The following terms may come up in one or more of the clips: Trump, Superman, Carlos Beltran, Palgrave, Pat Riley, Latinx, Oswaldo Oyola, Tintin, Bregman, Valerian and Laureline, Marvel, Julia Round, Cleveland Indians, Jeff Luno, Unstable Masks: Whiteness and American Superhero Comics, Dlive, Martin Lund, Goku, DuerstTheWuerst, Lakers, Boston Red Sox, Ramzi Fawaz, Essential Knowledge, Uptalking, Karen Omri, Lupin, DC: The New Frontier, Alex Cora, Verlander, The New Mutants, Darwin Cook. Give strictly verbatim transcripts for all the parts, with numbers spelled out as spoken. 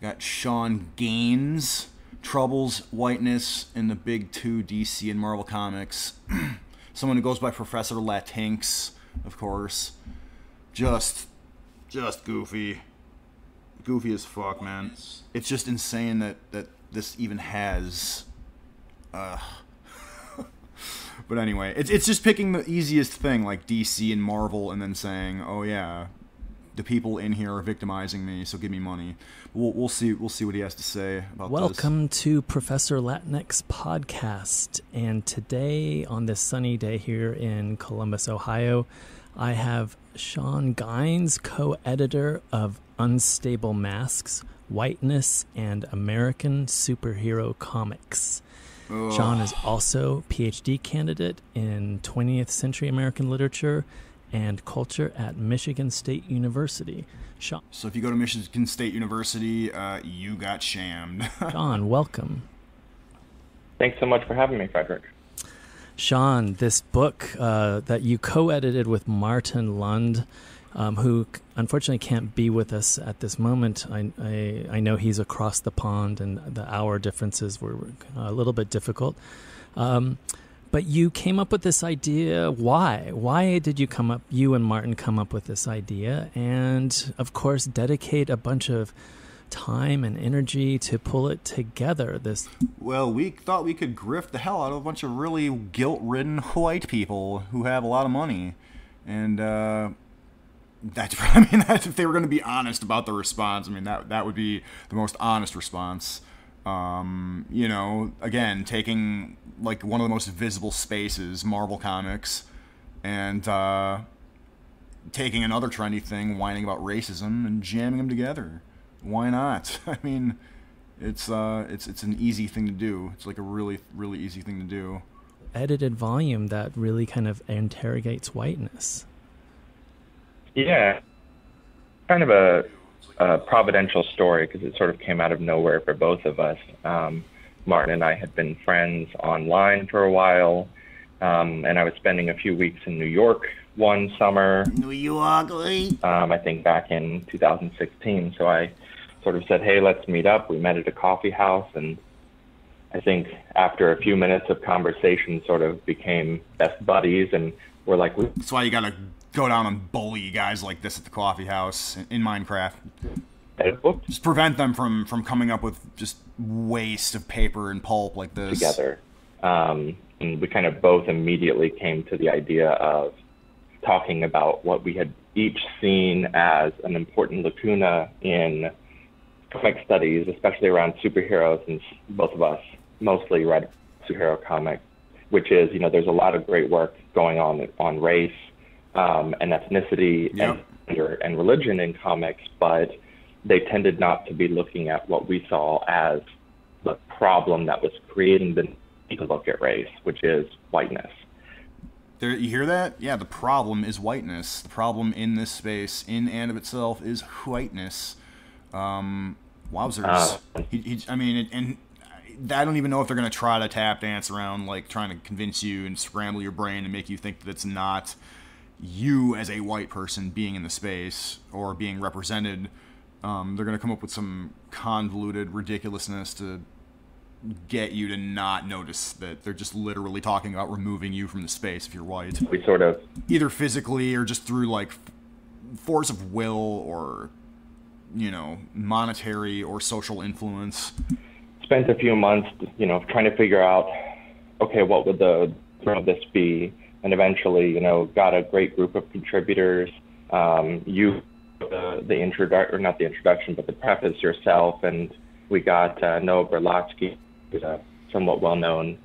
Got Sean Guynes, Troubles, Whiteness, in the big two D C and Marvel comics. Someone who goes by Professor Latinx, of course. Just, just goofy. Goofy as fuck, man. It's just insane that, that this even has... Uh, but anyway, it's, it's just picking the easiest thing, like D C and Marvel, and then saying, oh yeah, the people in here are victimizing me, so give me money. We'll, we'll see. We'll see what he has to say about Welcome this. Welcome to Professor Latinx podcast. And today, on this sunny day here in Columbus, Ohio, I have Sean Guynes, co-editor of Unstable Masks: Whiteness and American Superhero Comics. Ugh. Sean is also a PhD candidate in twentieth century American literature and culture at Michigan State University. Sean. So if you go to Michigan State University, uh, you got shammed. Sean, welcome. Thanks so much for having me, Frederick. Sean, this book uh, that you co-edited with Martin Lund, um, who unfortunately can't be with us at this moment. I, I, I know he's across the pond and the hour differences were a little bit difficult. Um, But you came up with this idea. Why? Why did you come up, you and Martin come up with this idea and, of course, dedicate a bunch of time and energy to pull it together? This. Well, we thought we could grift the hell out of a bunch of really guilt-ridden white people who have a lot of money. And uh, that's, I mean, that's, if they were going to be honest about the response, I mean, that, that would be the most honest response. Um, you know, again, taking like one of the most visible spaces, Marvel Comics, and uh, taking another trendy thing, whining about racism, and jamming them together. Why not? I mean, it's uh, it's it's an easy thing to do. It's like a really, really easy thing to do. Edited volume that really kind of interrogates whiteness. Yeah, kind of a. Uh, providential story, because it sort of came out of nowhere for both of us. Um, Martin and I had been friends online for a while, um, and I was spending a few weeks in New York one summer. New York, um, I think back in two thousand sixteen. So I sort of said, hey, let's meet up. We met at a coffee house, and I think after a few minutes of conversation, sort of became best buddies, and we're like... We That's why you gotta... go down and bully guys like this at the coffee house in Minecraft. Just prevent them from, from coming up with just waste of paper and pulp like this. Together. Um, and we kind of both immediately came to the idea of talking about what we had each seen as an important lacuna in comic studies, especially around superheroes, and both of us mostly read superhero comics, which is, you know, there's a lot of great work going on on race, Um, and ethnicity, yep, and, and religion in comics, but they tended not to be looking at what we saw as the problem that was creating the need to look at race, which is whiteness. There, you hear that? Yeah, the problem is whiteness. The problem in this space, in and of itself, is whiteness. Um, wowzers. Uh, he, he, I mean, it, and... I don't even know if they're going to try to tap dance around, like, trying to convince you and scramble your brain and make you think that it's not... you as a white person being in the space or being represented. Um, they're going to come up with some convoluted ridiculousness to get you to not notice that they're just literally talking about removing you from the space if you're white. We sort of... Either physically or just through, like, force of will or, you know, monetary or social influence. Spent a few months, you know, trying to figure out, okay, what would the threat of this be? And eventually, you know, got a great group of contributors. Um, you, uh, the introduction, or not the introduction, but the preface yourself. And we got uh, Noah Berlatsky, who's a somewhat well-known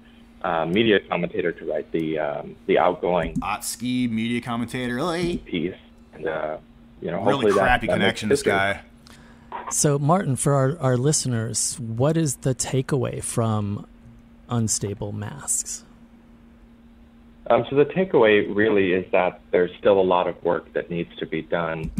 uh, media commentator, to write the um, the outgoing Otsky media commentator piece. And, uh, you know, really crappy that, connection, that this guy. So, Martin, for our, our listeners, what is the takeaway from Unstable Masks? Um, so the takeaway really is that there's still a lot of work that needs to be done.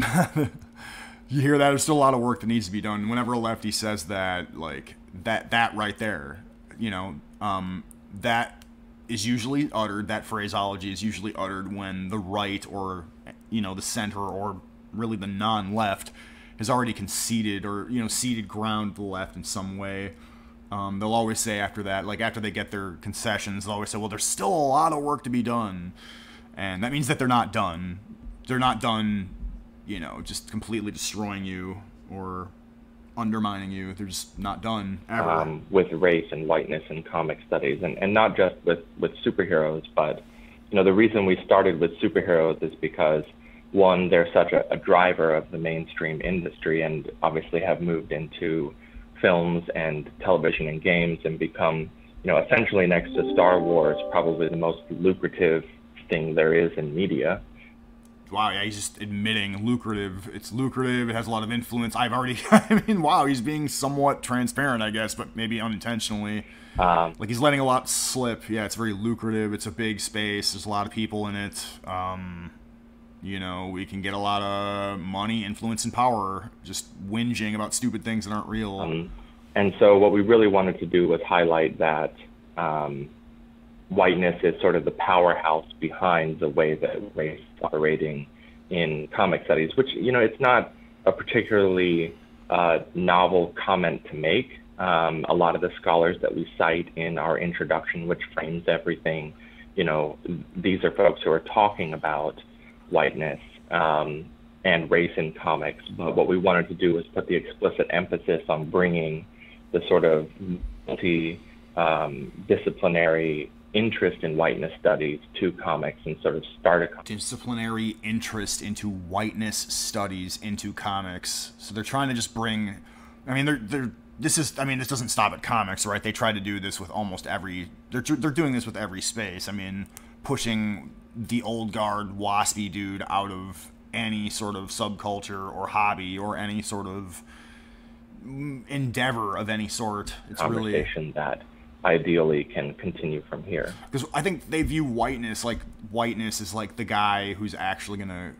You hear that? There's still a lot of work that needs to be done. Whenever a lefty says that, like that, that right there, you know, um, that is usually uttered. That phraseology is usually uttered when the right, or, you know, the center, or really the non-left has already conceded or, you know, ceded ground to the left in some way. Um, they'll always say after that, like after they get their concessions, they'll always say, well, there's still a lot of work to be done. And that means that they're not done. They're not done, you know, just completely destroying you or undermining you. They're just not done ever. Um, with race and whiteness and comic studies, and, and not just with, with superheroes, but, you know, the reason we started with superheroes is because, one, they're such a, a driver of the mainstream industry and obviously have moved into films and television and games and become, you know, essentially next to Star Wars, probably the most lucrative thing there is in media. Wow, yeah, he's just admitting lucrative. It's lucrative. It has a lot of influence. I've already, I mean, wow, he's being somewhat transparent, I guess, but maybe unintentionally. Um, like, he's letting a lot slip. Yeah, it's very lucrative. It's a big space. There's a lot of people in it. Um, you know, we can get a lot of money, influence, and power just whinging about stupid things that aren't real. Um, and so what we really wanted to do was highlight that um, whiteness is sort of the powerhouse behind the way that race is operating in comic studies, which, you know, it's not a particularly uh, novel comment to make. Um, a lot of the scholars that we cite in our introduction, which frames everything, you know, these are folks who are talking about whiteness um, and race in comics. But what we wanted to do was put the explicit emphasis on bringing the sort of multi-disciplinary um, interest in whiteness studies to comics and sort of start a disciplinary interest into whiteness studies into comics. So they're trying to just bring, I mean, they're, they're, this is, I mean, this doesn't stop at comics, right? They try to do this with almost every, they're, they're doing this with every space. I mean, pushing the old guard waspy dude out of any sort of subculture or hobby or any sort of endeavor of any sort. It's really that ideally can continue from here. Because I think they view whiteness, like whiteness is like the guy who's actually going to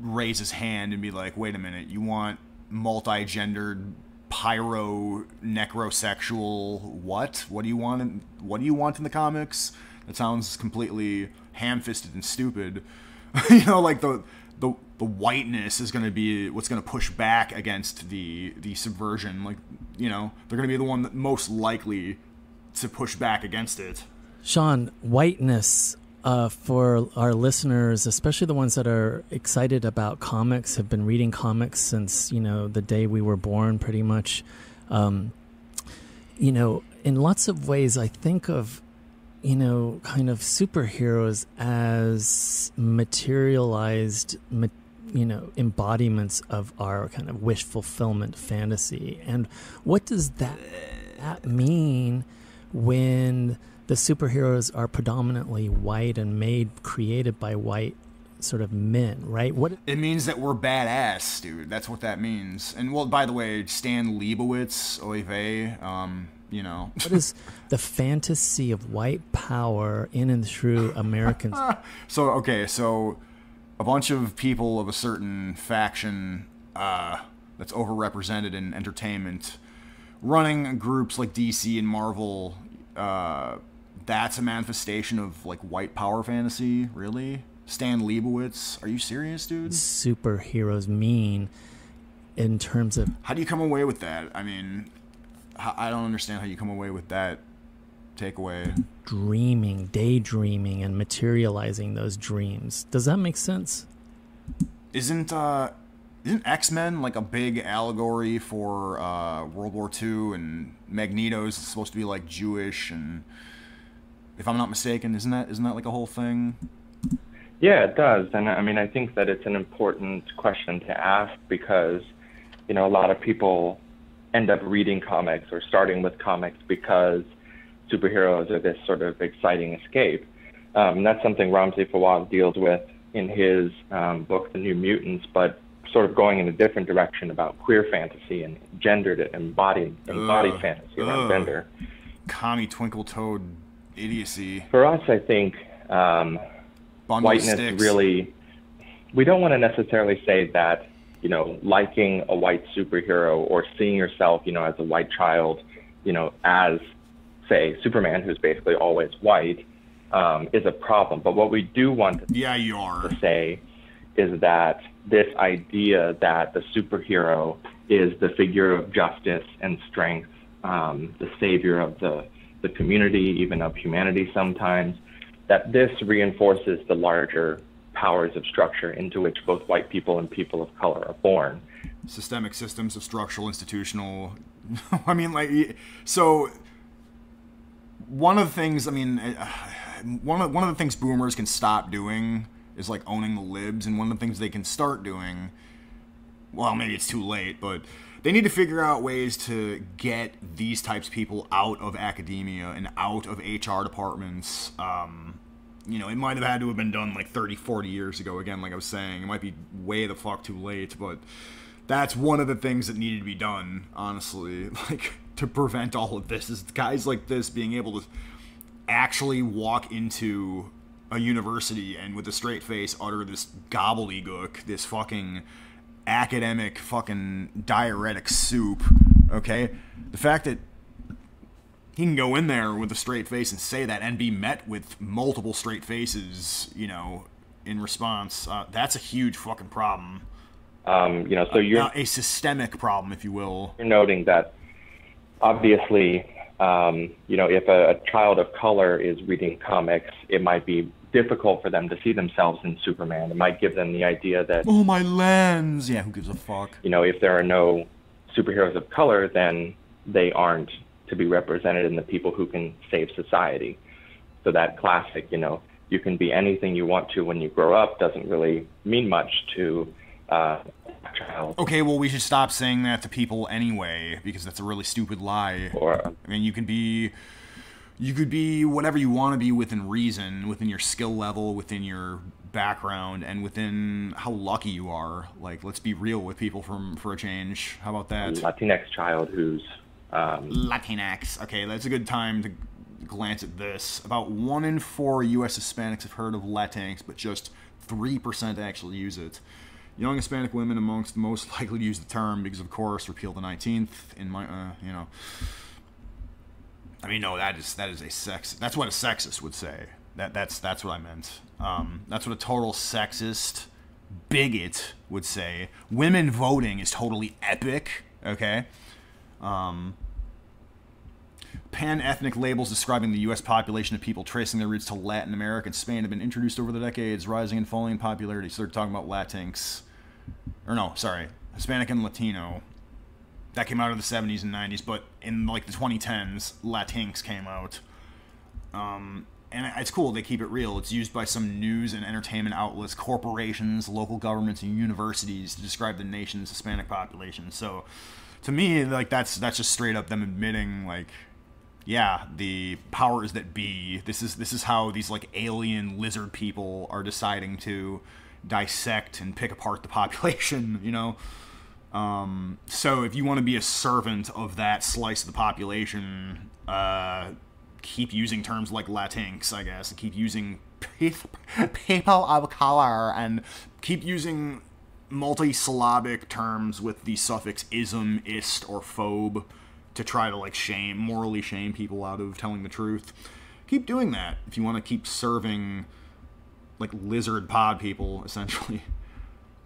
raise his hand and be like, wait a minute, you want multi-gendered pyro necrosexual what? What do you want in, what do you want in the comics? That sounds completely ham-fisted and stupid. You know, like the the the whiteness is going to be what's going to push back against the the subversion. Like, you know, they're going to be the one that most likely to push back against it. Sean, whiteness, uh, for our listeners, especially the ones that are excited about comics, have been reading comics since, you know, the day we were born, pretty much. Um, you know, in lots of ways, I think of, you know, kind of superheroes as materialized, you know, embodiments of our kind of wish fulfillment fantasy. And what does that, that mean when the superheroes are predominantly white and made, created by white sort of men, right? What it means that we're badass, dude. That's what that means. And, well, by the way, Stan Leibowitz, Oive, um, you know. What is the fantasy of white power in and through Americans? So, okay, so a bunch of people of a certain faction uh, that's overrepresented in entertainment running groups like D C and Marvel, uh, that's a manifestation of, like, white power fantasy, really? Stan Leibowitz, are you serious, dude? Superheroes mean in terms of... How do you come away with that? I mean, I don't understand how you come away with that takeaway. Dreaming, daydreaming, and materializing those dreams. Does that make sense? Isn't, uh... Isn't X-Men like a big allegory for uh, World War Two, and Magneto's supposed to be like Jewish, and if I'm not mistaken, isn't that isn't that like a whole thing? Yeah, it does, and I mean I think that it's an important question to ask because, you know, a lot of people end up reading comics or starting with comics because superheroes are this sort of exciting escape. Um, and that's something Ramzi Fawaz deals with in his um, book The New Mutants, but sort of going in a different direction about queer fantasy and gendered and embodied, embodied ugh, fantasy around gender. Commie twinkle toed idiocy. For us, I think um, whiteness sticks. Really, we don't want to necessarily say that, you know, liking a white superhero or seeing yourself, you know, as a white child, you know, as, say, Superman, who's basically always white, um, is a problem. But what we do want to, yeah, you are. to say is that this idea that the superhero is the figure of justice and strength, um, the savior of the, the community, even of humanity sometimes, that this reinforces the larger powers of structure into which both white people and people of color are born. Systemic systems of structural, institutional, I mean, like, so one of the things, I mean, one of, one of the things boomers can stop doing is like owning the libs, and one of the things they can start doing, well, maybe it's too late, but they need to figure out ways to get these types of people out of academia and out of H R departments. Um, you know, it might have had to have been done like thirty, forty years ago. Again, like I was saying, it might be way the fuck too late, but that's one of the things that needed to be done, honestly, like to prevent all of this, is guys like this being able to actually walk into a university and with a straight face utter this gobbledygook, this fucking academic fucking diuretic soup, okay? The fact that he can go in there with a straight face and say that and be met with multiple straight faces, you know, in response, uh, that's a huge fucking problem. Um, you know, so you're... Uh, a systemic problem, if you will. You're noting that, obviously, um, you know, if a, a child of color is reading comics, it might be difficult for them to see themselves in Superman. It might give them the idea that... Oh, my lens! Yeah, who gives a fuck? You know, if there are no superheroes of color, then they aren't to be represented in the people who can save society. So that classic, you know, you can be anything you want to when you grow up doesn't really mean much to... Uh, child. Okay, well, we should stop saying that to people anyway, because that's a really stupid lie. Or, I mean, you can be, you could be whatever you want to be within reason, within your skill level, within your background, and within how lucky you are. Like, let's be real with people from for a change. How about that? Latinx child who's um... Latinx. Okay, that's a good time to glance at this. About one in four U S Hispanics have heard of Latinx, but just three percent actually use it. Young Hispanic women amongst the most likely to use the term because, of course, repeal the nineteenth in my, uh, you know. I mean, no, that is that is a sexist. That's what a sexist would say. That that's that's what I meant. Um, that's what a total sexist bigot would say. Women voting is totally epic. Okay. Um, Pan-ethnic labels describing the U S population of people tracing their roots to Latin America and Spain have been introduced over the decades, rising and falling in popularity. So they're talking about Latinx. Or no, sorry. Hispanic and Latino. That came out in the seventies and nineties, but in like the twenty tens, Latinx came out. Um, and it's cool. They keep it real. It's used by some news and entertainment outlets, corporations, local governments, and universities to describe the nation's Hispanic population. So to me, like that's that's just straight up them admitting, like... Yeah, the powers that be. This is this is how these like alien lizard people are deciding to dissect and pick apart the population, you know. Um, so if you want to be a servant of that slice of the population, uh, keep using terms like Latinx, I guess, and keep using people of color, and keep using multi-syllabic terms with the suffix ism, ist, or phobe. To try to, like, shame, morally shame people out of telling the truth. Keep doing that if you want to keep serving, like, lizard pod people, essentially.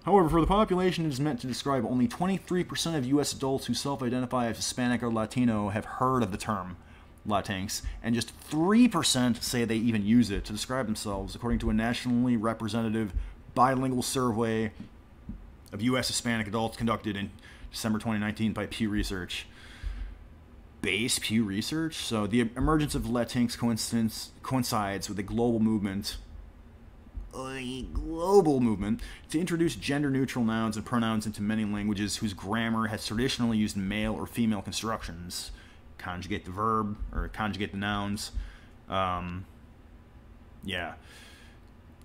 However, for the population, it is meant to describe only twenty-three percent of U S adults who self-identify as Hispanic or Latino have heard of the term Latinx, and just three percent say they even use it to describe themselves, according to a nationally representative bilingual survey of U S Hispanic adults conducted in December twenty nineteen by Pew Research. Base Pew Research. So the emergence of Latinx coincidence coincides with a global movement, a global movement to introduce gender-neutral nouns and pronouns into many languages whose grammar has traditionally used male or female constructions. Conjugate the verb or conjugate the nouns. Um, yeah.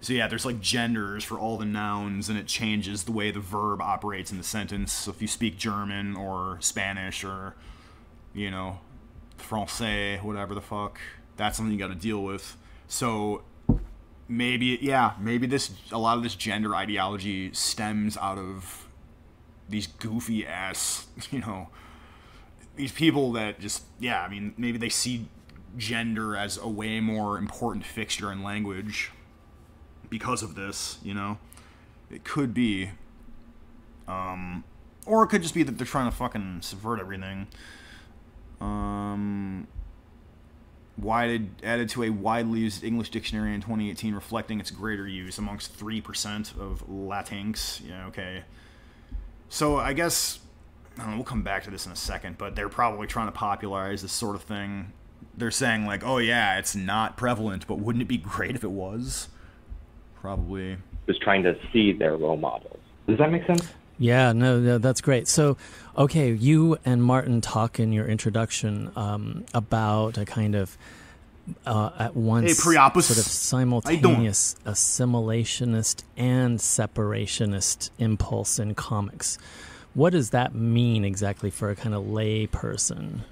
So yeah, there's like genders for all the nouns, and it changes the way the verb operates in the sentence. So if you speak German or Spanish or you know, Francais, whatever the fuck. That's something you got to deal with. So maybe, yeah, maybe this, a lot of this gender ideology stems out of these goofy ass, you know, these people that just, yeah, I mean, maybe they see gender as a way more important fixture in language because of this, you know. It could be. Um, or it could just be that they're trying to fucking subvert everything. Um, wide, added to a widely used English dictionary in twenty eighteen, reflecting its greater use amongst three percent of Latinx. Yeah, okay. So I guess, I don't know, we'll come back to this in a second, but they're probably trying to popularize this sort of thing. They're saying, like, oh, yeah, it's not prevalent, but wouldn't it be great if it was? Probably. Just trying to see their role models. Does that make sense? Yeah, no, no, that's great. So, okay, you and Martin talk in your introduction um, about a kind of uh, at once hey, sort of simultaneous assimilationist and separationist impulse in comics. What does that mean exactly for a kind of lay person?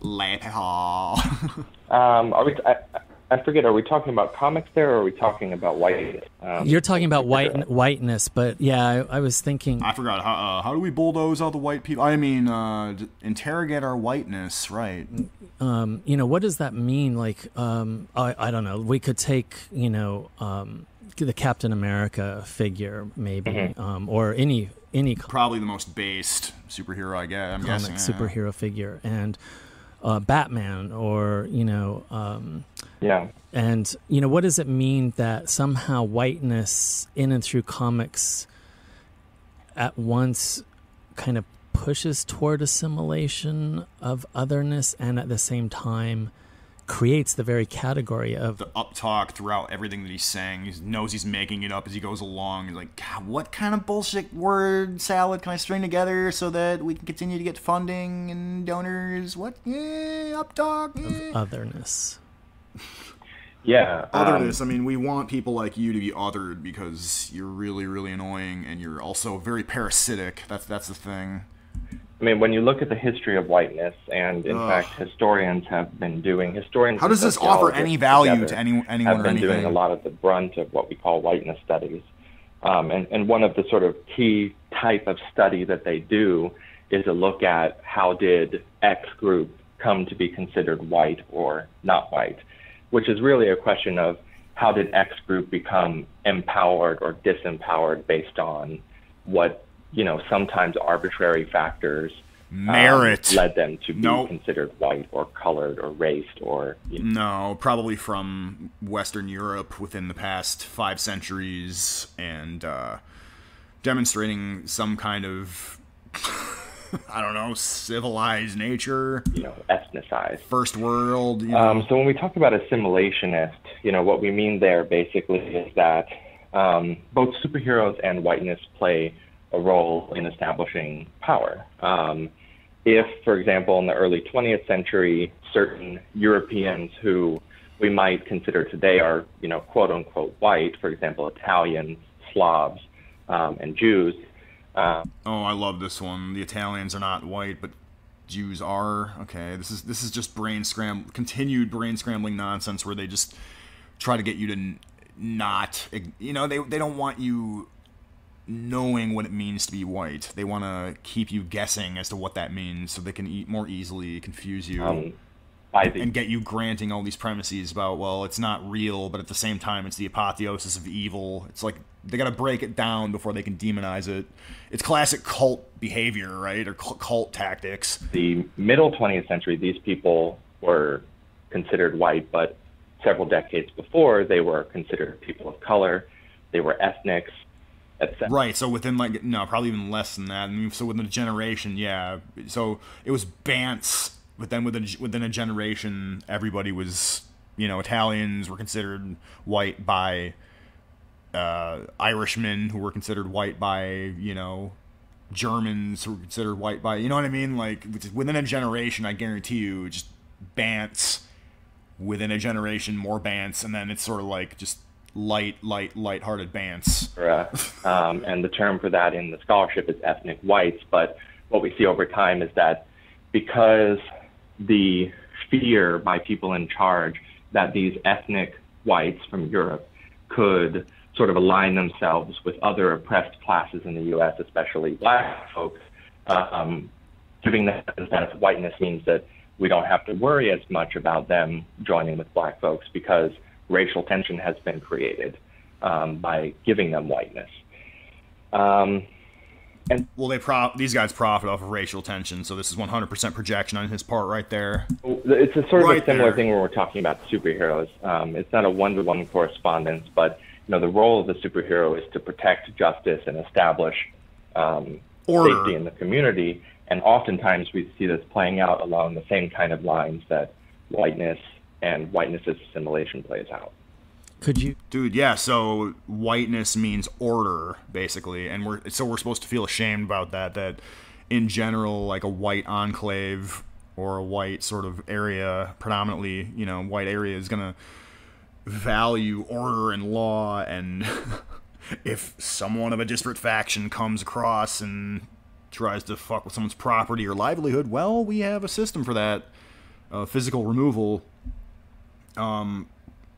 Lay um, are we? I, I forget. Are we talking about comics there, or are we talking about whiteness? Um, You're talking about white whiteness, but yeah, I, I was thinking. I forgot. How, uh, how do we bulldoze all the white people? I mean, uh, interrogate our whiteness, right? Um, you know, what does that mean? Like, um, I, I don't know. We could take, you know, um, the Captain America figure, maybe, mm-hmm. um, or any any probably the most based superhero, I guess. I'm guessing, yeah. Superhero figure, and. Uh, Batman, or, you know, um, yeah, and, you know, what does it mean that somehow whiteness in and through comics at once kind of pushes toward assimilation of otherness and at the same time creates the very category of the uptalk throughout everything that he's saying. He knows he's making it up as he goes along. He's like, God, what kind of bullshit word salad can I string together so that we can continue to get funding and donors? What? Yeah, uptalk. Yeah. Of otherness. Yeah. Otherness. Um, I mean, we want people like you to be othered because you're really, really annoying and you're also very parasitic. That's, that's the thing. I mean, when you look at the history of whiteness, and in Ugh. fact, historians have been doing historians. How does this offer any value to any, anyone? Have been or doing a lot of the brunt of what we call whiteness studies, um, and and one of the sort of key type of study that they do is to look at how did X group come to be considered white or not white, which is really a question of how did X group become empowered or disempowered based on what. You know, sometimes arbitrary factors merit um, led them to be nope. considered white or colored or raced or you know. No, probably from Western Europe within the past five centuries and uh, demonstrating some kind of I don't know civilized nature, you know, ethnicized first world. You know. Um, so when we talk about assimilationist, you know, what we mean there basically is that um, both superheroes and whiteness play. A role in establishing power. Um, if, for example, in the early twentieth century, certain Europeans who we might consider today are, you know, quote unquote white, for example, Italians, Slavs, um, and Jews. Uh, oh, I love this one. The Italians are not white, but Jews are. Okay, this is this is just brain scramble, continued brain scrambling nonsense where they just try to get you to n not, you know, they they don't want you. Knowing what it means to be white. They want to keep you guessing as to what that means so they can e more easily confuse you um, by the and get you granting all these premises about, well, it's not real, but at the same time, it's the apotheosis of evil. It's like they got to break it down before they can demonize it. It's classic cult behavior, right? Or cult tactics. The middle twentieth century, these people were considered white, but several decades before, they were considered people of color. They were ethnics. Right, so within like no, probably even less than that. So within a generation, yeah. So it was Bantz, but then within within a generation, everybody was you know Italians were considered white by uh, Irishmen who were considered white by you know Germans who were considered white by you know what I mean. Like within a generation, I guarantee you, just Bantz. Within a generation, more Bantz, and then it's sort of like just. Light, light, light-hearted bands. Um, and the term for that in the scholarship is ethnic whites. But what we see over time is that because the fear by people in charge that these ethnic whites from Europe could sort of align themselves with other oppressed classes in the U S, especially black folks, um, giving them the sense of whiteness means that we don't have to worry as much about them joining with black folks because racial tension has been created um, by giving them whiteness. Um, And well, they pro these guys profit off of racial tension, so this is one hundred percent projection on his part right there. It's a sort of right a similar there. thing when we're talking about superheroes. Um, it's not a one-to-one correspondence, but you know, the role of the superhero is to protect justice and establish um, safety in the community. And oftentimes we see this playing out along the same kind of lines that whiteness and whiteness's assimilation plays out. Could you, dude? Yeah. So whiteness means order, basically, and we're so we're supposed to feel ashamed about that. That, in general, like a white enclave or a white sort of area, predominantly, you know, white area is gonna value order and law, and if someone of a disparate faction comes across and tries to fuck with someone's property or livelihood, well, we have a system for that, uh, physical removal. Um,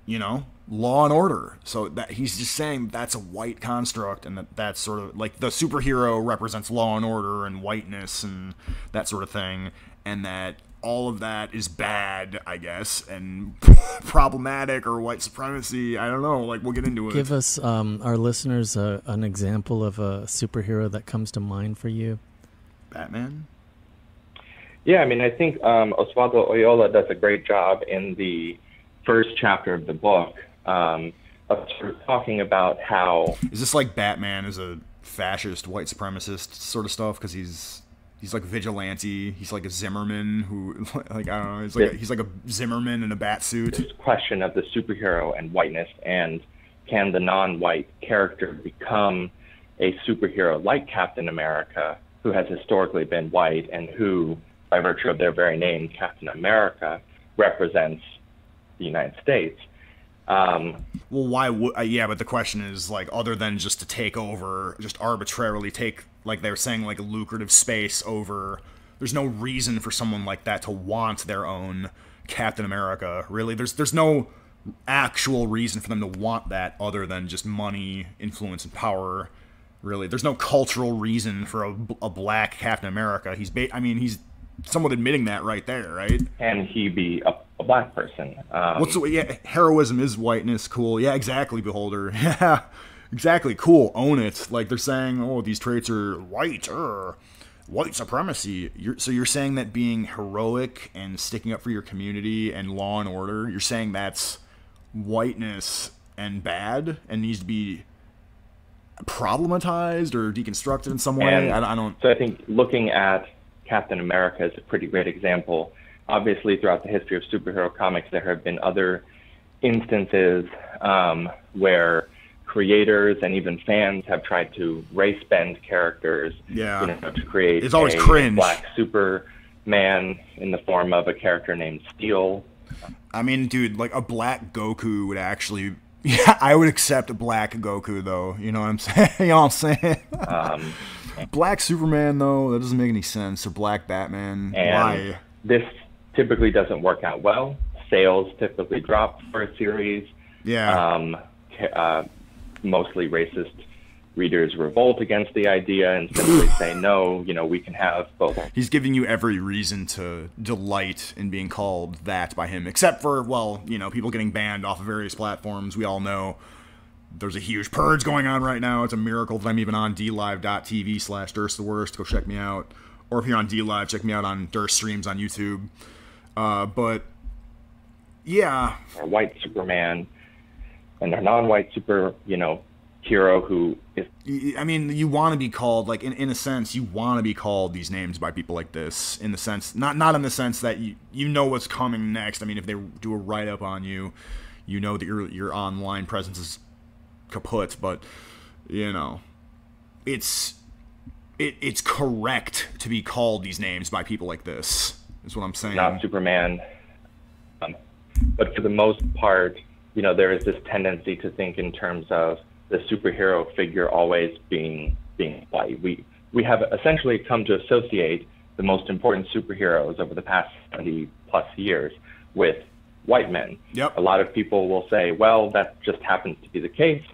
you know. Law and order. So that he's just saying that's a white construct, and that that's sort of like the superhero represents law and order and whiteness and that sort of thing, and that all of that is bad, I guess, and problematic, or white supremacy. I don't know. Like, we'll get into it. Give us um, our listeners a, an example of a superhero that comes to mind for you. Batman. Yeah, I mean, I think um, Oswaldo Oyola does a great job in the first chapter of the book. Um, of sort of talking about how is this like Batman is a fascist, white supremacist sort of stuff, because he's he's like vigilante, he's like a Zimmerman who, like, I don't know, he's like this, a, he's like a Zimmerman in a bat suit. This question of the superhero and whiteness, and can the non-white character become a superhero like Captain America, who has historically been white and who, by virtue of their very name, Captain America, represents the United States. Um, well, why would, uh, yeah, but the question is, like, other than just to take over, just arbitrarily take, like they were saying, like, a lucrative space over, there's no reason for someone like that to want their own Captain America, really. There's, there's no actual reason for them to want that other than just money, influence, and power, really. There's no cultural reason for a, a black Captain America. He's, ba I mean, he's somewhat admitting that right there, right? Can he be a A black person? Um, What's the way? Yeah, heroism is whiteness. Cool. Yeah, exactly. Beholder. Yeah, exactly. Cool. Own it. Like they're saying, oh, these traits are white or white supremacy. You're, so you're saying that being heroic and sticking up for your community and law and order, you're saying that's whiteness and bad and needs to be problematized or deconstructed in some way. And I, I don't. So I think looking at Captain America is a pretty great example. Obviously, throughout the history of superhero comics, there have been other instances um, where creators and even fans have tried to race bend characters. Yeah, you know, to create it's always a cringe. Black Superman in the form of a character named Steel. I mean, dude, like a black Goku would actually. Yeah, I would accept a black Goku though. You know what I'm saying? You know what I'm saying? Um, black Superman though, that doesn't make any sense. Or black Batman. Why? This typically doesn't work out well. Sales typically drop for a series. Yeah. Um, uh, mostly racist readers revolt against the idea and simply say, no, you know, we can have both. He's giving you every reason to delight in being called that by him, except for, well, you know, people getting banned off of various platforms. We all know there's a huge purge going on right now. It's a miracle that I'm even on D live dot T V slash Durst the Worst. Go check me out. Or if you're on D Live, check me out on Durst Streams on YouTube. Uh, but yeah, a white Superman and a non-white super, you know, hero who is. I mean, you want to be called like in in a sense, you want to be called these names by people like this. In the sense, not not in the sense that you you know what's coming next. I mean, if they do a write up on you, you know that your your online presence is kaput. But you know, it's. It, it's correct to be called these names by people like this, is what I'm saying. Not Superman. Um, but for the most part, you know, there is this tendency to think in terms of the superhero figure always being being white. We, we have essentially come to associate the most important superheroes over the past seventy plus years with white men. Yep. A lot of people will say, well, that just happens to be the case.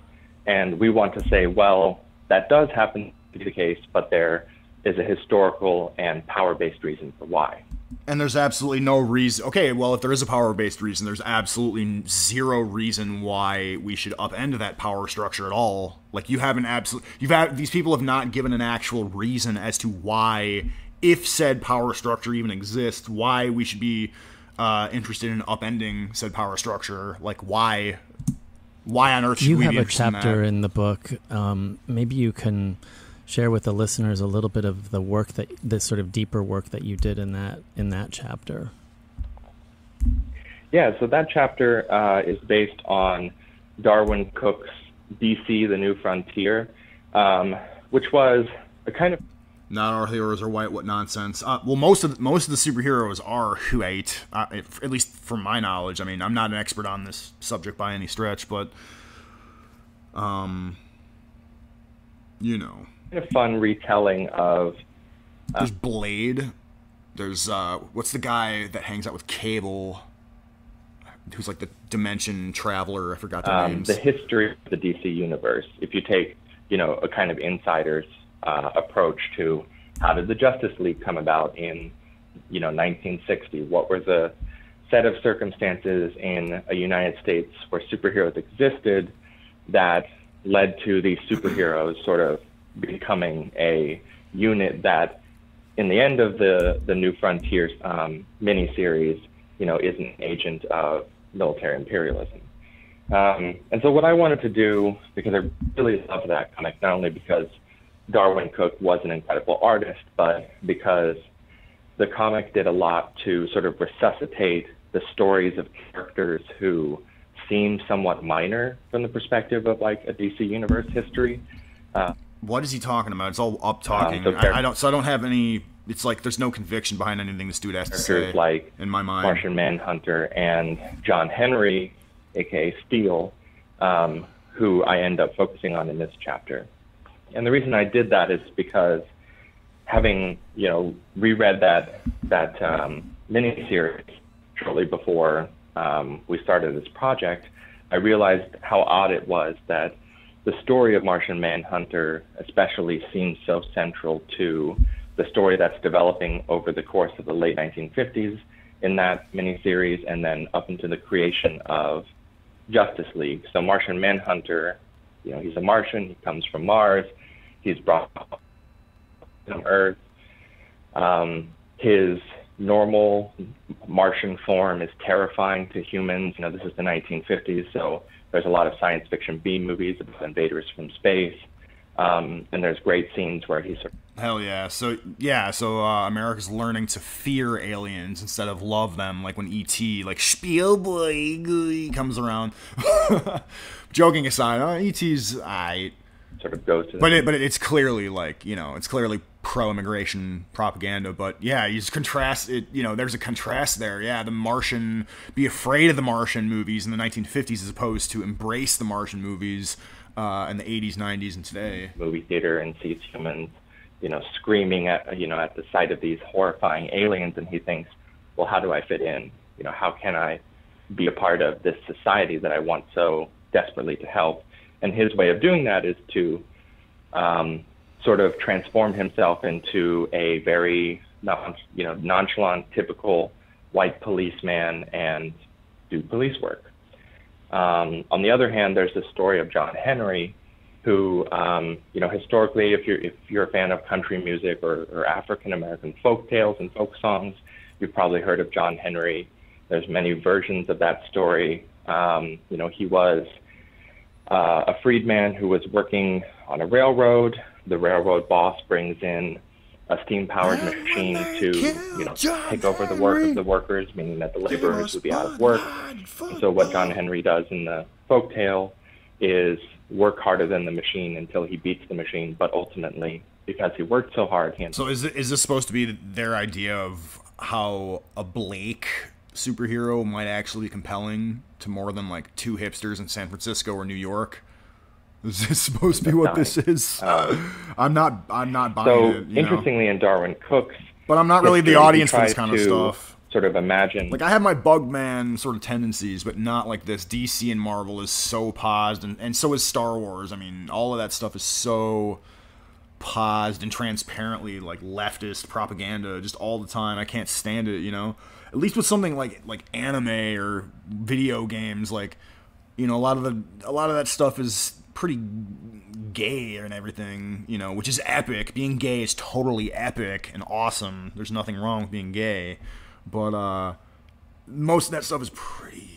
And we want to say, well, that does happen to be the case, but there is a historical and power-based reason for why. And there's absolutely no reason. Okay, well, if there is a power-based reason, there's absolutely zero reason why we should upend that power structure at all. Like, you haven't absolutely, you've had, these people have not given an actual reason as to why, if said power structure even exists, why we should be uh, interested in upending said power structure. Like, why, why on earth should you we be interested in that? You have a chapter in the book. Um, maybe you can share with the listeners a little bit of the work that the sort of deeper work that you did in that in that chapter. Yeah, so that chapter uh, is based on Darwin Cook's D C: The New Frontier, um, which was a kind of not our heroes are white. What nonsense? Uh, well, most of the, most of the superheroes are white, uh, at least from my knowledge. I mean, I'm not an expert on this subject by any stretch, but um, you know. A fun retelling of uh, there's Blade, there's uh what's the guy that hangs out with Cable, who's like the dimension traveler, I forgot the um, names. The history of the D C universe, if you take, you know, a kind of insider's uh approach to how did the Justice League come about in, you know, nineteen sixty, what were the set of circumstances in a United States where superheroes existed that led to these superheroes sort of becoming a unit that, in the end of the the New Frontier um, miniseries, you know, is an agent of military imperialism. Um, and so, what I wanted to do, because I really love that comic, not only because Darwin Cook was an incredible artist, but because the comic did a lot to sort of resuscitate the stories of characters who seem somewhat minor from the perspective of like a D C universe history. Uh, What is he talking about? It's all up talking. Um, so I, I don't. So I don't have any. It's like there's no conviction behind anything this dude has to say. Like in my mind, Martian Manhunter and John Henry, aka Steel, um, who I end up focusing on in this chapter. And the reason I did that is because, having you know reread that that um, miniseries shortly before um, we started this project, I realized how odd it was that the story of Martian Manhunter especially seems so central to the story that's developing over the course of the late nineteen fifties in that miniseries and then up into the creation of Justice League. So Martian Manhunter, you know, he's a Martian, he comes from Mars, he's brought up to Earth. Um, his normal Martian form is terrifying to humans. You know, this is the nineteen fifties, so there's a lot of science fiction B movies about invaders from space, um, and there's great scenes where he's sort of hell yeah. So yeah, so uh, America's learning to fear aliens instead of love them, like when E T, like Spielberg comes around. Joking aside, uh, E T's I sort of goes to, but it, but it, it's clearly like you know, it's clearly pro-immigration propaganda. But yeah, you just contrast it. You know, there's a contrast there. Yeah, the Martian, be afraid of the Martian movies in the nineteen fifties as opposed to embrace the Martian movies uh, in the eighties, nineties, and today. Movie theater and sees humans, you know, screaming at you know at the sight of these horrifying aliens, and he thinks, well, how do I fit in? You know, how can I be a part of this society that I want so desperately to help? And his way of doing that is to um, sort of transform himself into a very non, you know, nonchalant, typical white policeman and do police work. Um, on the other hand, there's the story of John Henry, who, um, you know, historically, if you're, if you're a fan of country music or, or African-American folk tales and folk songs, you've probably heard of John Henry. There's many versions of that story. Um, you know, he was uh, a freedman who was working on a railroad. The railroad boss brings in a steam-powered machine to, you know, take over the work of the workers, meaning that the laborers would be out of work. And so what John Henry does in the folktale is work harder than the machine until he beats the machine, but ultimately, because he worked so hard... He so is, it, is this supposed to be their idea of how a Blake superhero might actually be compelling to more than, like, two hipsters in San Francisco or New York? Is this supposed to be what this is? Um, I'm not. I'm not buying so, it. So interestingly, know. in Darwin Cook's, but I'm not really the audience for this kind of stuff. Sort of imagine, like I have my Bugman sort of tendencies, but not like this. D C and Marvel is so paused, and and so is Star Wars. I mean, all of that stuff is so paused and transparently like leftist propaganda just all the time. I can't stand it, you know. At least with something like like anime or video games, like, you know, a lot of the a lot of that stuff is pretty gay and everything, you know, which is epic. Being gay is totally epic and awesome. There's nothing wrong with being gay, but uh, most of that stuff is pretty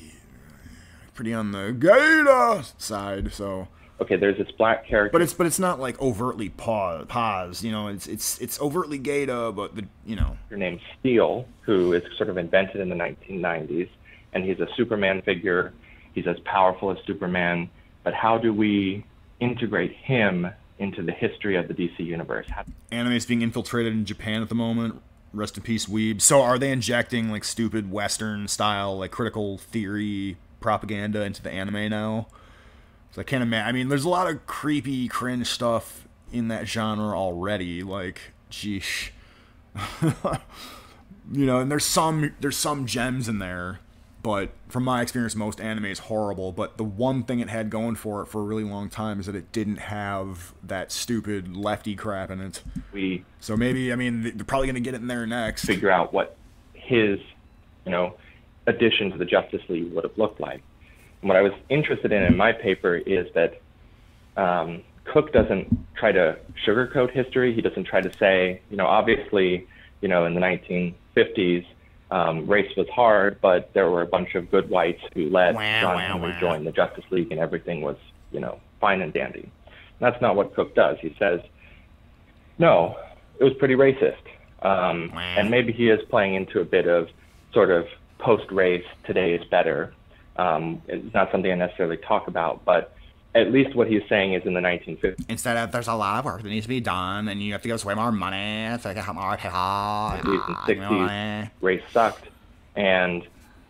pretty on the gay side. So okay, there's this black character, but it's but it's not like overtly paw paws, you know. It's it's it's overtly gay, but the, you know, your name's Steele, who is sort of invented in the nineteen nineties, and he's a Superman figure. He's as powerful as Superman. But how do we integrate him into the history of the D C universe? Anime is being infiltrated in Japan at the moment. Rest in peace, weeb. So are they injecting like stupid Western style, like critical theory propaganda into the anime now? So I can't imagine. I mean, there's a lot of creepy, cringe stuff in that genre already. Like, geesh, you know. And there's some there's some gems in there. But from my experience, most anime is horrible. But the one thing it had going for it for a really long time is that it didn't have that stupid lefty crap in it. We so maybe, I mean, they're probably going to get it in there next. Figure out what his, you know, addition to the Justice League would have looked like. And what I was interested in in my paper is that um, Cook doesn't try to sugarcoat history. He doesn't try to say, you know, obviously, you know, in the nineteen fifties, Um, race was hard, but there were a bunch of good whites who let wow, John Henry wow, wow. join the Justice League, and everything was, you know, fine and dandy. And that's not what Cook does. He says, no, it was pretty racist. Um, wow. And maybe he is playing into a bit of sort of post-race, today is better. Um, it's not something I necessarily talk about, but at least what he's saying is in the nineteen fifties. Instead of, there's a lot of work that needs to be done, and you have to give us way more money, so I can have more people. In the sixties, race sucked, and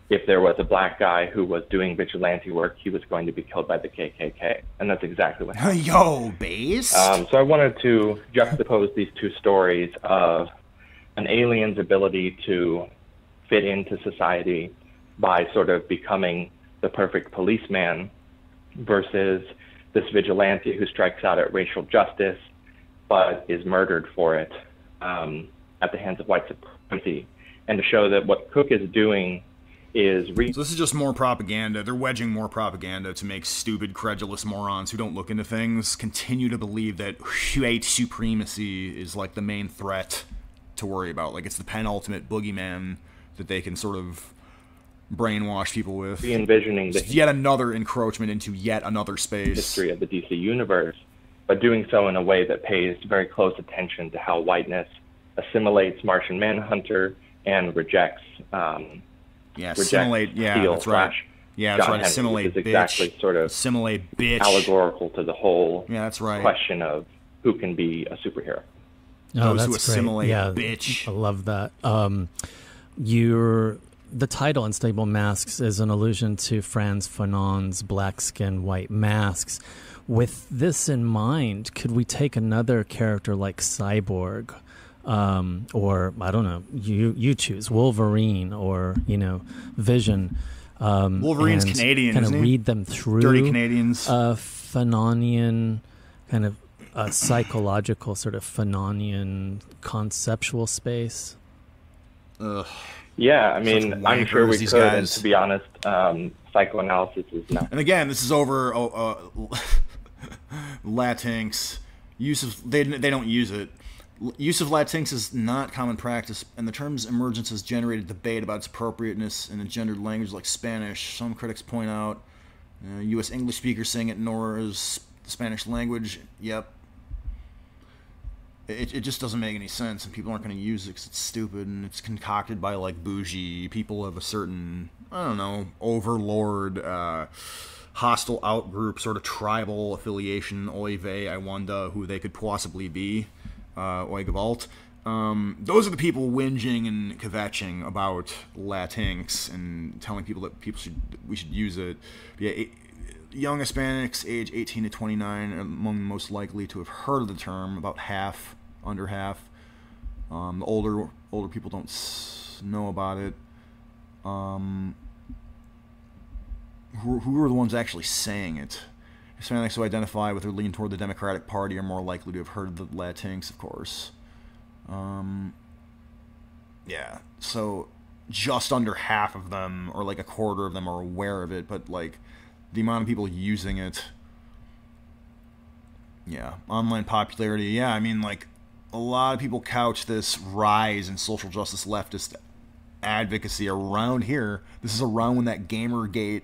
if there was a black guy who was doing vigilante work, he was going to be killed by the K K K, and that's exactly what happened. Yo, based? Um, so I wanted to juxtapose these two stories of an alien's ability to fit into society by sort of becoming the perfect policeman, versus this vigilante who strikes out at racial justice but is murdered for it um, at the hands of white supremacy. And to show that what Cook is doing is... Re so this is just more propaganda. They're wedging more propaganda to make stupid, credulous morons who don't look into things continue to believe that white supremacy is like the main threat to worry about. Like it's the penultimate boogeyman that they can sort of... brainwash people with. Re-envisioning the yet another encroachment into yet another space. History of the D C universe, but doing so in a way that pays very close attention to how whiteness assimilates Martian Manhunter and rejects. Um, yeah, rejects assimilate. Yeah, Steel that's right. Yeah, that's John right. Henry, assimilate, is exactly bitch. Sort of assimilate, bitch. Allegorical to the whole. Yeah, that's right. Question of who can be a superhero. Oh, Those that's who assimilate, great. Yeah, bitch. I love that. Um, you're. The title, Unstable Masks, is an allusion to Franz Fanon's Black Skin, White Masks. With this in mind, could we take another character like Cyborg um, or, I don't know, you, you choose, Wolverine or, you know, Vision. Um, Wolverine's Canadian, kind of isn't he? Read them through. Dirty Canadians. Uh, Fanonian kind of uh, psychological sort of Fanonian conceptual space. Ugh. Yeah, I mean, I'm sure we could, guys. And to be honest, um, psychoanalysis is not... And again, this is over oh, uh, Latinx. Use of, they, they don't use it. Use of Latinx is not common practice, and the term's emergence has generated debate about its appropriateness in a gendered language like Spanish. Some critics point out uh, U S English speakers saying it ignores the Spanish language. Yep. It, it just doesn't make any sense, and people aren't going to use it because it's stupid, and it's concocted by, like, bougie people of a certain, I don't know, overlord, uh, hostile outgroup, sort of tribal affiliation, oy vey, I wonder who they could possibly be, uh, oy gewalt. Um, those are the people whinging and kvetching about Latinx and telling people that people should, we should use it. But yeah, it, young Hispanics, age eighteen to twenty-nine, are among the most likely to have heard of the term, about half, under half. Um, the older older people don't s know about it. Um, who, who are the ones actually saying it? Hispanics who identify with or lean toward the Democratic Party are more likely to have heard of the Latinx, of course. Um, yeah, so just under half of them, or like a quarter of them, are aware of it, but like the amount of people using it, yeah, online popularity, yeah, I mean, like, a lot of people couch this rise in social justice leftist advocacy around here. This is around when that Gamergate,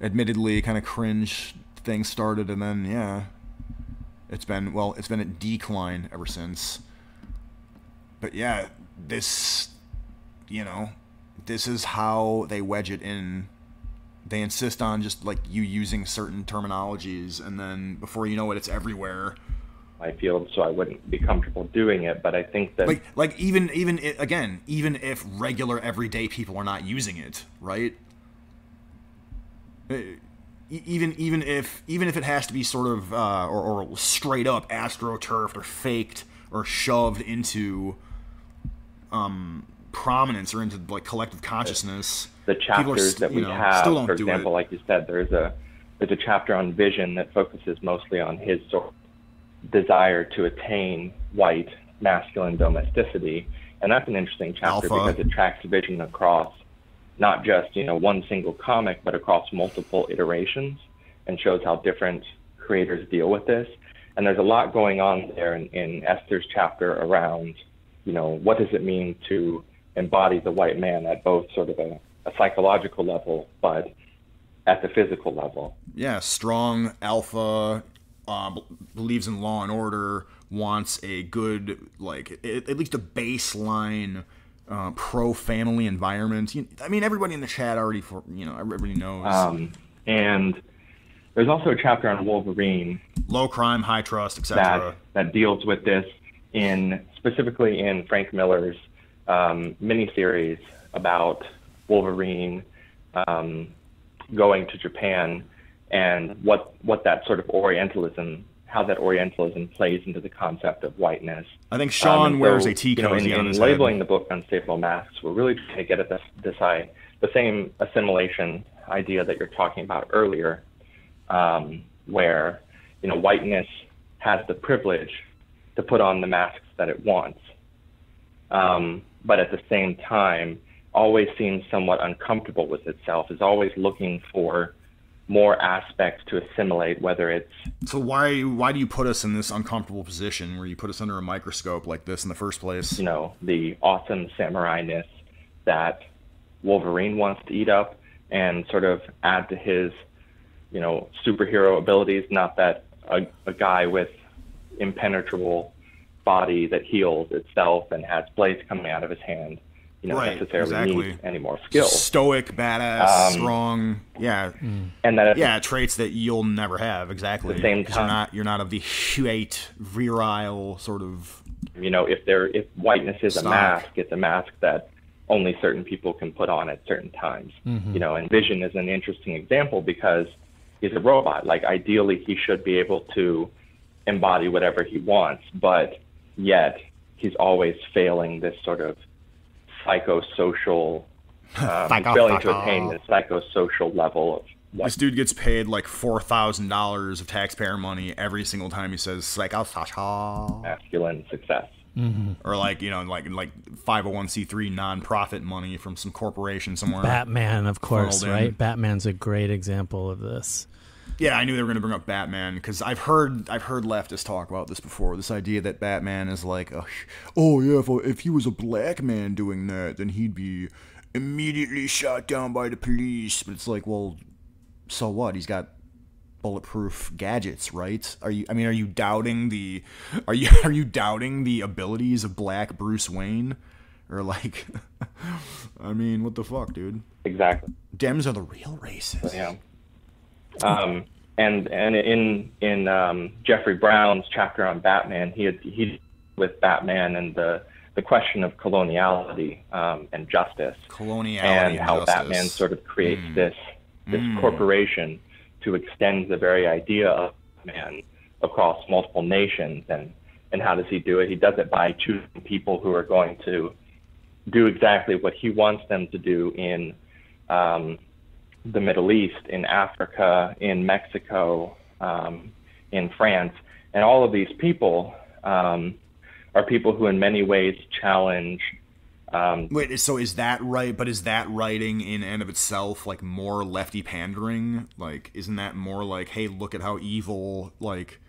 admittedly, kind of cringe thing started, and then, yeah, it's been, well, it's been a decline ever since. But yeah, this, you know, this is how they wedge it in. They insist on just, like, you using certain terminologies, and then before you know it, it's everywhere. My field, so I wouldn't be comfortable doing it, but I think that... Like, like even, even it, again, even if regular, everyday people are not using it, right? Even, even, if, even if it has to be sort of, uh, or, or straight up astroturfed or faked or shoved into um, prominence or into, like, collective consciousness... The chapters that we have, for example, like you said, there's a, there's a chapter on vision that focuses mostly on his sort of desire to attain white masculine domesticity, and that's an interesting chapter Alpha. because it tracks vision across not just you know one single comic but across multiple iterations and shows how different creators deal with this. And there's a lot going on there in, in Esther's chapter around you know what does it mean to embody the white man at both sort of a, a psychological level but at the physical level. Yeah, strong alpha. Uh, believes in law and order, wants a good, like, at least a baseline uh, pro-family environment. You, I mean, everybody in the chat already, for, you know, everybody knows. Um, and there's also a chapter on Wolverine. Low crime, high trust, et cetera. That, that deals with this in, specifically in Frank Miller's um, miniseries about Wolverine um, going to Japan, and what what that sort of Orientalism, how that Orientalism plays into the concept of whiteness. I think Sean um, wears so, a tea coat. You know, in, in labeling head. the book Unstable Masks, we're really trying to get at this, this I, the same assimilation idea that you're talking about earlier, um, where you know whiteness has the privilege to put on the masks that it wants, um, but at the same time, always seems somewhat uncomfortable with itself, is always looking for more aspects to assimilate, whether it's... So why why do you put us in this uncomfortable position where you put us under a microscope like this in the first place? You know, the awesome samurai-ness that Wolverine wants to eat up and sort of add to his, you know, superhero abilities. Not that a, a guy with impenetrable body that heals itself and has blades coming out of his hand, you know, right, necessarily exactly. needs any more skill. Stoic, badass, um, strong, yeah, and that yeah, traits that you'll never have. Exactly, the same time, you're not you're not of the hate, virile sort of. You know, if there if whiteness is stock. a mask, it's a mask that only certain people can put on at certain times. Mm-hmm. You know, and Vision is an interesting example because he's a robot. Like ideally, he should be able to embody whatever he wants, but yet he's always failing this sort of psychosocial, um, psycho, failing to attain the psychosocial level of what? This dude gets paid like four thousand dollars of taxpayer money every single time he says psychosocial. Masculine success. Mm-hmm. Or like, you know, like like five oh one c three nonprofit money from some corporation somewhere. Batman, of course, right? In. Batman's a great example of this. Yeah, I knew they were going to bring up Batman because I've heard I've heard leftists talk about this before. This idea that Batman is like, oh, oh yeah, if, if he was a black man doing that, then he'd be immediately shot down by the police. But it's like, well, so what? He's got bulletproof gadgets, right? Are you? I mean, are you doubting the? Are you are you doubting the abilities of Black Bruce Wayne? Or like, I mean, what the fuck, dude? Exactly. Dems are the real racists. Yeah. Um, and and in in um, Jeffrey Brown's chapter on Batman, he had, he with Batman and the the question of coloniality um, and justice, coloniality and how justice. Batman sort of creates mm. this this mm. corporation to extend the very idea of man across multiple nations, and and how does he do it? He does it by choosing people who are going to do exactly what he wants them to do in. Um, the Middle East, in Africa, in Mexico, um, in France. And all of these people um, are people who in many ways challenge. Um, Wait, so is that right? But is that writing in and of itself like more lefty pandering? Like, isn't that more like, hey, look at how evil, like,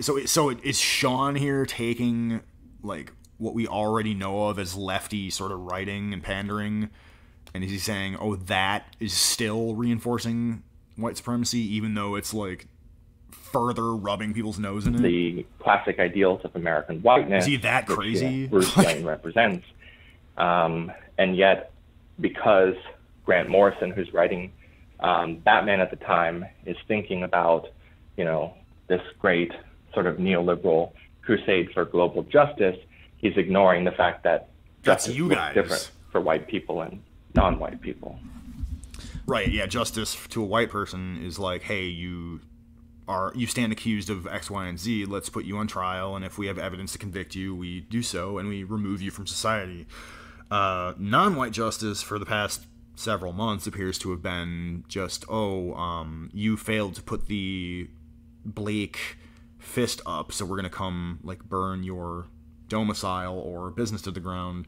so, so is Sean here taking like what we already know of as lefty sort of writing and pandering? And is he saying, oh, that is still reinforcing white supremacy, even though it's like further rubbing people's nose in it? The classic ideals of American whiteness. Is he that crazy? Which, yeah, Bruce Wayne represents. Um, and yet, because Grant Morrison, who's writing um, Batman at the time, is thinking about, you know, this great sort of neoliberal crusade for global justice, he's ignoring the fact that justice That's you looks guys. different for white people and non-white people. Right, yeah, justice to a white person is like, hey, you are you stand accused of X, Y, and Z, let's put you on trial, and if we have evidence to convict you, we do so, and we remove you from society. Uh, non-white justice for the past several months appears to have been just, oh, um, you failed to put the Blake fist up, so we're going to come, like, burn your domicile or business to the ground,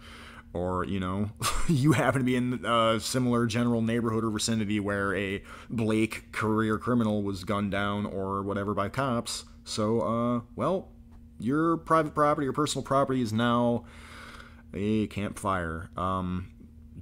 or, you know, you happen to be in a similar general neighborhood or vicinity where a Blake career criminal was gunned down or whatever by cops. So, uh, well, your private property or personal property is now a campfire. Um,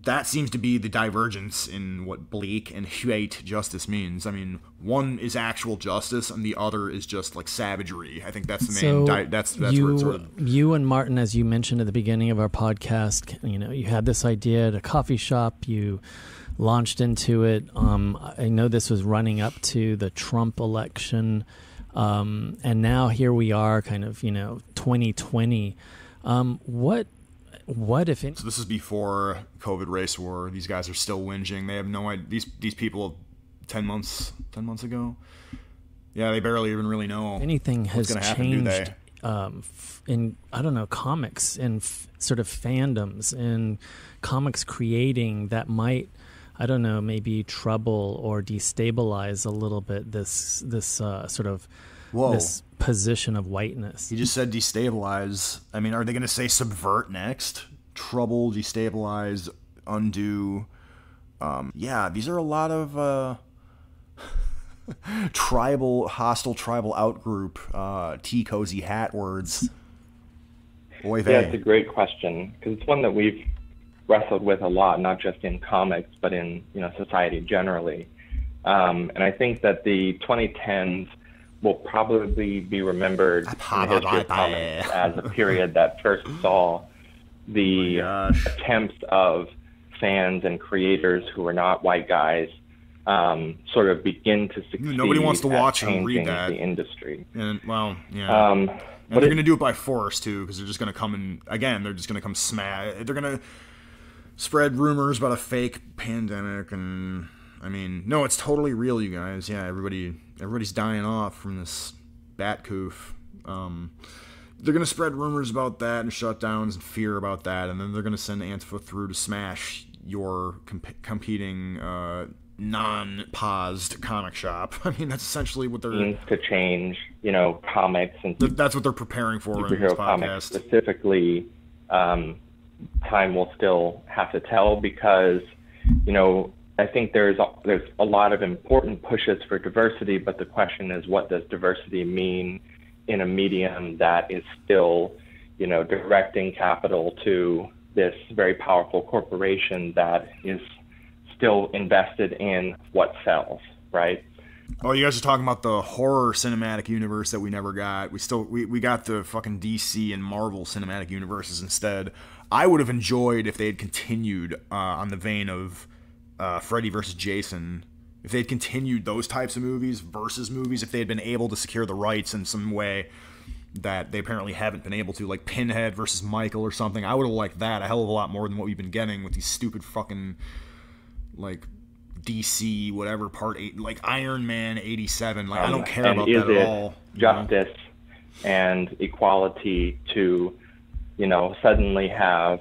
that seems to be the divergence in what Blake and white justice means. I mean, one is actual justice and the other is just like savagery. I think that's the main. So di that's that's you, where it's sort of. You and Martin, as you mentioned at the beginning of our podcast, you know, you had this idea at a coffee shop. You launched into it. Um, I know this was running up to the Trump election, um, and now here we are, kind of, you know, twenty twenty. Um, what? What if it so this is before COVID race war? These guys are still whinging. They have no idea. These these people, ten months ten months ago, yeah, they barely even really know anything has changed. Happen, do they? Um, in I don't know comics and f sort of fandoms and comics creating that might I don't know maybe trouble or destabilize a little bit this this uh, sort of. Whoa. This position of whiteness. He just said destabilize. I mean, are they going to say subvert next? Trouble, destabilize, undo. Um, yeah, these are a lot of uh, tribal, hostile tribal outgroup, uh, tea cozy hat words. Oy vey. Yeah, it's a great question because it's one that we've wrestled with a lot, not just in comics, but in you know society generally. Um, and I think that the twenty tens will probably be remembered in the history of comics as a period that first saw the oh attempts of fans and creators who were not white guys um, sort of begin to succeed. Nobody wants to watch and read that. The industry. And, well, yeah. Um, and but they're going to do it by force, too, because they're just going to come and, again, they're just going to come smash. They're going to spread rumors about a fake pandemic and... I mean, no, it's totally real, you guys. Yeah, everybody, everybody's dying off from this bat coof. Um, they're going to spread rumors about that and shutdowns and fear about that, and then they're going to send Antifa through to smash your comp competing uh, non-paused comic shop. I mean, that's essentially what they're... To change, you know, comics and... Th that's what they're preparing for in this podcast. Comics specifically, um, time will still have to tell because, you know... I think there's a, there's a lot of important pushes for diversity, but the question is, what does diversity mean in a medium that is still, you know, directing capital to this very powerful corporation that is still invested in what sells, right? Oh, you guys are talking about the horror cinematic universe that we never got. We still we, we got the fucking D C and Marvel cinematic universes instead. I would have enjoyed if they had continued uh, on the vein of Uh, Freddy versus Jason, if they'd continued those types of movies versus movies, if they had been able to secure the rights in some way that they apparently haven't been able to, like Pinhead versus Michael or something, I would have liked that a hell of a lot more than what we've been getting with these stupid fucking, like, D C, whatever, part eight, like Iron Man eighty-seven. Like, um, I don't care about that at all. Justice you know? and equality to, you know, suddenly have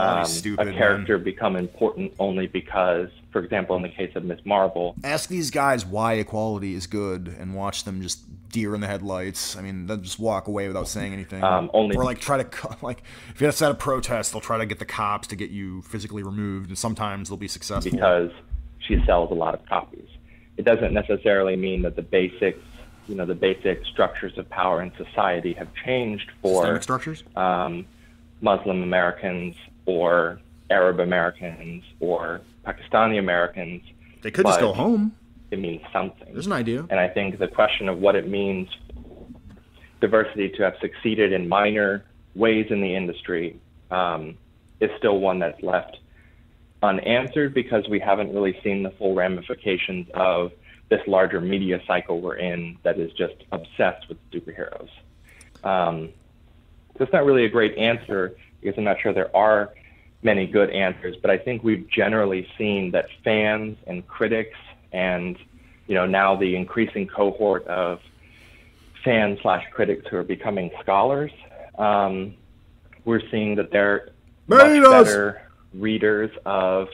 um, stupid, a character man. become important only because, for example, in the case of Miz Marvel. Ask these guys why equality is good and watch them just deer in the headlights. I mean, they'll just walk away without saying anything. Um, only or like try to, like, if you set a protest, they'll try to get the cops to get you physically removed, and sometimes they'll be successful. Because she sells a lot of copies. It doesn't necessarily mean that the basics, you know, the basic structures of power in society have changed for Systemic structures? Um, Muslim Americans or Arab Americans or Pakistani Americans. They could just go home. It means something. There's an idea. And I think the question of what it means diversity to have succeeded in minor ways in the industry um, is still one that's left unanswered, because we haven't really seen the full ramifications of this larger media cycle we're in that is just obsessed with superheroes. Um, so it's not really a great answer, because I'm not sure there are many good answers, but I think we've generally seen that fans and critics and, you know, now the increasing cohort of fans slash critics who are becoming scholars, um, we're seeing that they're much better readers of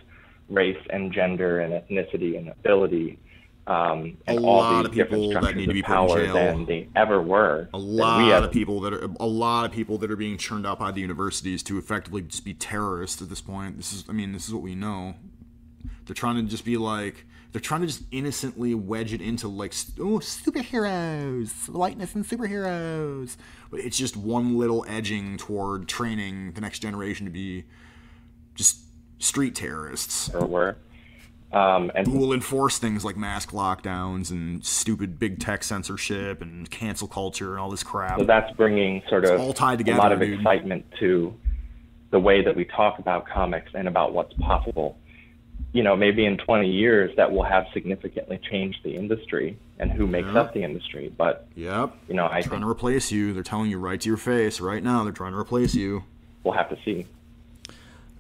race and gender and ethnicity and ability um, and all these different structures of power than they ever were. A lot of people that are a lot of people that are being churned out by the universities to effectively just be terrorists at this point. This is, I mean, this is what we know. They're trying to just be like, they're trying to just innocently wedge it into like, oh, superheroes, whiteness and superheroes. But it's just one little edging toward training the next generation to be just street terrorists. Or were. Um, and who will enforce things like mask lockdowns and stupid big tech censorship and cancel culture and all this crap. So that's bringing sort of all tied together, a lot of dude. excitement to the way that we talk about comics and about what's possible. You know, maybe in twenty years that will have significantly changed the industry and who makes yep. up the industry. But, yep. you know, I they're trying to replace you. They're telling you right to your face right now. They're trying to replace you. We'll have to see.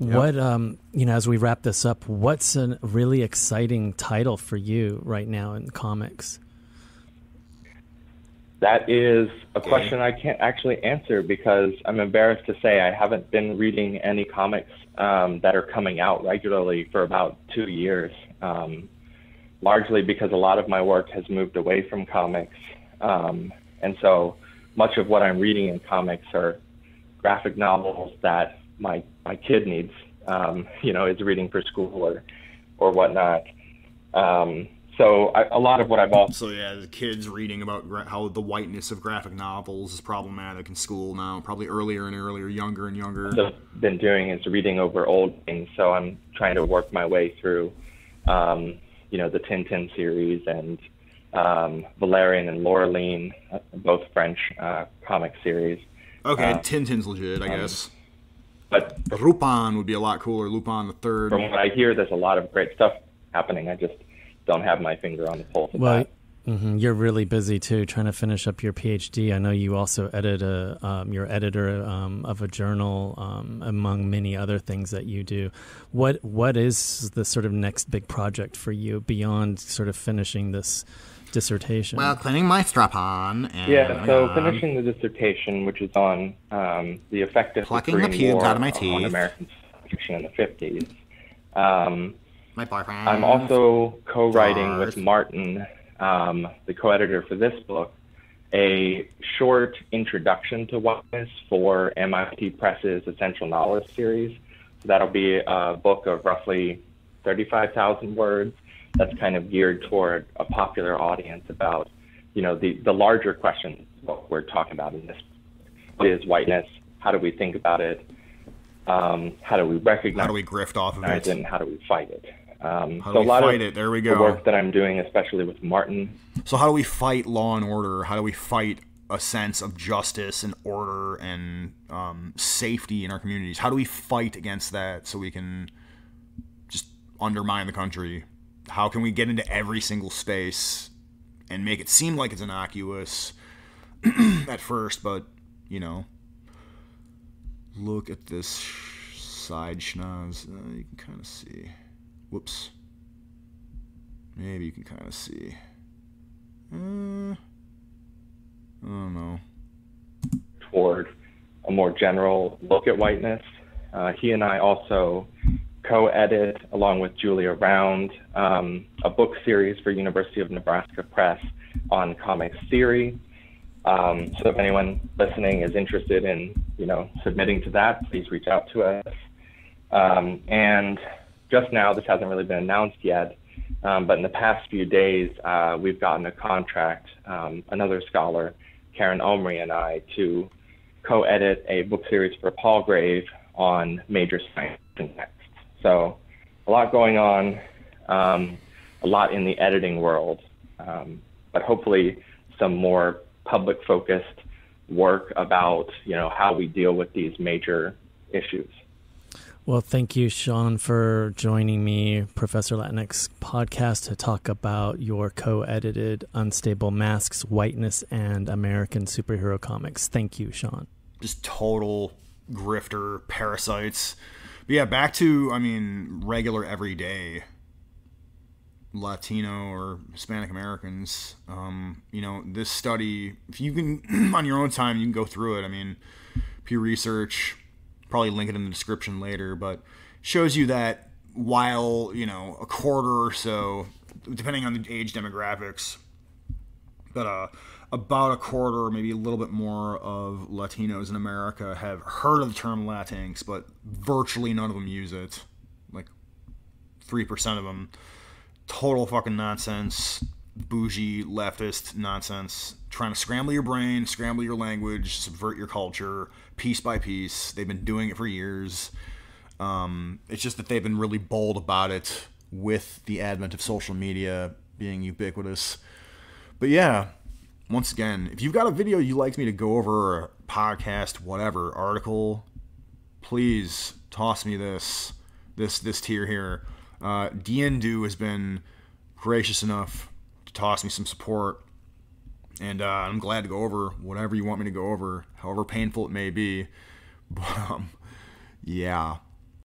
Yep. What, um, you know, as we wrap this up, what's a really exciting title for you right now in comics? That is a question I can't actually answer, because I'm embarrassed to say I haven't been reading any comics um, that are coming out regularly for about two years, um, largely because a lot of my work has moved away from comics. Um, and so much of what I'm reading in comics are graphic novels that my my kid needs, um, you know, is reading for school or, or whatnot. Um, so I, a lot of what I've also... So, yeah, the kids reading about how the whiteness of graphic novels is problematic in school now, probably earlier and earlier, younger and younger. What I've been doing is reading over old things, so I'm trying to work my way through, um, you know, the Tintin series and um, Valerian and Laureline, both French uh, comic series. Okay, uh, Tintin's legit, I um, guess. But Lupin would be a lot cooler. Lupin the Third. From what I hear, there's a lot of great stuff happening. I just don't have my finger on the pulse of well, that. Mm-hmm. You're really busy too, trying to finish up your P H D. I know you also edit a, um, you're editor um, of a journal, um, among many other things that you do. What what is the sort of next big project for you beyond sort of finishing this dissertation? Well, cleaning my strap on. And yeah, so um, finishing the dissertation, which is on um, the effect of the Korean War out of my teeth. on American fiction in the fifties. Um, my boyfriend. I'm also co-writing Stars. with Martin, um, the co-editor for this book, a short introduction to whiteness for M I T Press's Essential Knowledge series. So that'll be a book of roughly thirty-five thousand words. That's kind of geared toward a popular audience about, you know, the, the larger question, what we're talking about in this. What is whiteness? How do we think about it? Um, how do we recognize it? How do we grift off of it? And how do we fight it? Um, how do so we a lot fight of it? There we go. The work that I'm doing, especially with Martin. So how do we fight law and order? How do we fight a sense of justice and order and um, safety in our communities? How do we fight against that so we can just undermine the country? How can we get into every single space and make it seem like it's innocuous at first, but, you know, look at this side schnoz. Uh, you can kind of see. Whoops. Maybe you can kind of see. Uh, I don't know. Toward a more general look at whiteness. Uh, he and I also co-edit, along with Julia Round, um, a book series for University of Nebraska Press on comics theory. Um, so if anyone listening is interested in, you know, submitting to that, please reach out to us. Um, and just now, this hasn't really been announced yet, um, but in the past few days, uh, we've gotten a contract, um, another scholar, Karen Omri, and I, to co-edit a book series for Palgrave on major science and text. So a lot going on, um, a lot in the editing world, um, but hopefully some more public-focused work about, you know, how we deal with these major issues. Well, thank you, Sean, for joining me, Professor Latnick's podcast, to talk about your co-edited Unstable Masks, Whiteness, and American Superhero Comics. Thank you, Sean. Just total grifter parasites. But yeah, back to, I mean, regular everyday Latino or Hispanic Americans. Um, you know, this study, if you can, on your own time, you can go through it. I mean, Pew Research, probably link it in the description later, but shows you that while, you know, a quarter or so, depending on the age demographics, but uh, about a quarter, maybe a little bit more of Latinos in America have heard of the term Latinx, but virtually none of them use it. Like three percent of them. Total fucking nonsense, bougie, leftist nonsense, trying to scramble your brain, scramble your language, subvert your culture, piece by piece. They've been doing it for years. Um, it's just that they've been really bold about it with the advent of social media being ubiquitous. But yeah, once again, if you've got a video you'd like me to go over, or a podcast, whatever, article, please toss me this, this, this tier here. Uh, Diendu has been gracious enough to toss me some support, and uh, I'm glad to go over whatever you want me to go over, however painful it may be. But um, yeah.